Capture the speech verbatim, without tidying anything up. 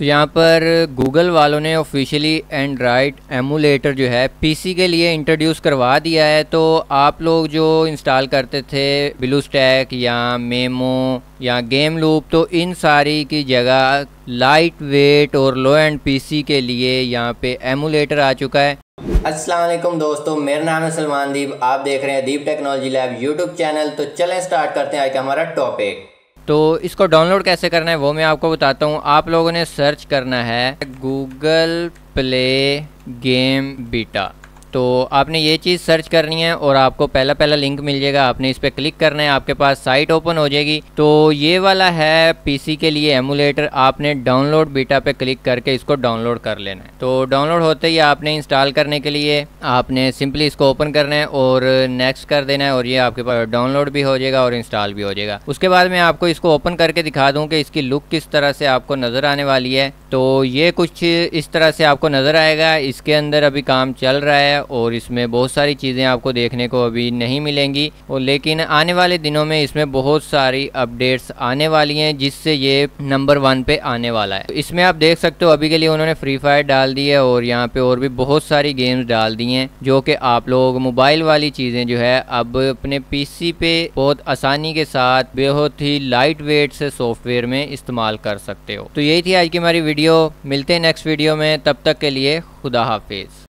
तो यहाँ पर गूगल वालों ने ऑफिशियली एंड्राइड एमुलेटर जो है पीसी के लिए इंट्रोड्यूस करवा दिया है। तो आप लोग जो इंस्टॉल करते थे ब्लूस्टैक या मेमो या गेम लूप, तो इन सारी की जगह लाइट वेट और लो एंड पीसी के लिए यहाँ पे एमुलेटर आ चुका है। अस्सलाम वालेकुम दोस्तों, मेरा नाम है सलमान दीप, आप देख रहे हैं Deep technology lab YouTube channel. तो चलें स्टार्ट करते हैं आज का हमारा टॉपिक। तो इसको डाउनलोड कैसे करना है वो मैं आपको बताता हूँ। आप लोगों ने सर्च करना है गूगल प्ले गेम बीटा। तो आपने ये चीज़ सर्च करनी है और आपको पहला पहला लिंक मिल जाएगा, आपने इस पर क्लिक करना है, आपके पास साइट ओपन हो जाएगी। तो ये वाला है पीसी के लिए एमुलेटर, आपने डाउनलोड बीटा पे क्लिक करके इसको डाउनलोड कर लेना है। तो डाउनलोड होते ही आपने इंस्टॉल करने के लिए आपने सिंपली इसको ओपन करना है और नेक्स्ट कर देना है, और ये आपके पास डाउनलोड भी हो जाएगा और इंस्टॉल भी हो जाएगा। उसके बाद मैं आपको इसको ओपन करके दिखा दूँ कि इसकी लुक किस तरह से आपको नज़र आने वाली है। तो ये कुछ इस तरह से आपको नज़र आएगा। इसके अंदर अभी काम चल रहा है और इसमें बहुत सारी चीज़ें आपको देखने को अभी नहीं मिलेंगी, और लेकिन आने वाले दिनों में इसमें बहुत सारी अपडेट्स आने वाली हैं जिससे ये नंबर वन पे आने वाला है। तो इसमें आप देख सकते हो अभी के लिए उन्होंने फ्री फायर डाल दी है और यहाँ पे और भी बहुत सारी गेम्स डाल दी हैं, जो कि आप लोग मोबाइल वाली चीज़ें जो है अब अपने पीसी पे बहुत आसानी के साथ बेहद ही लाइट वेट से सॉफ्टवेयर में इस्तेमाल कर सकते हो। तो यही थी आज की हमारी वीडियो, मिलते हैं नेक्स्ट वीडियो में, तब तक के लिए खुदा हाफिज़।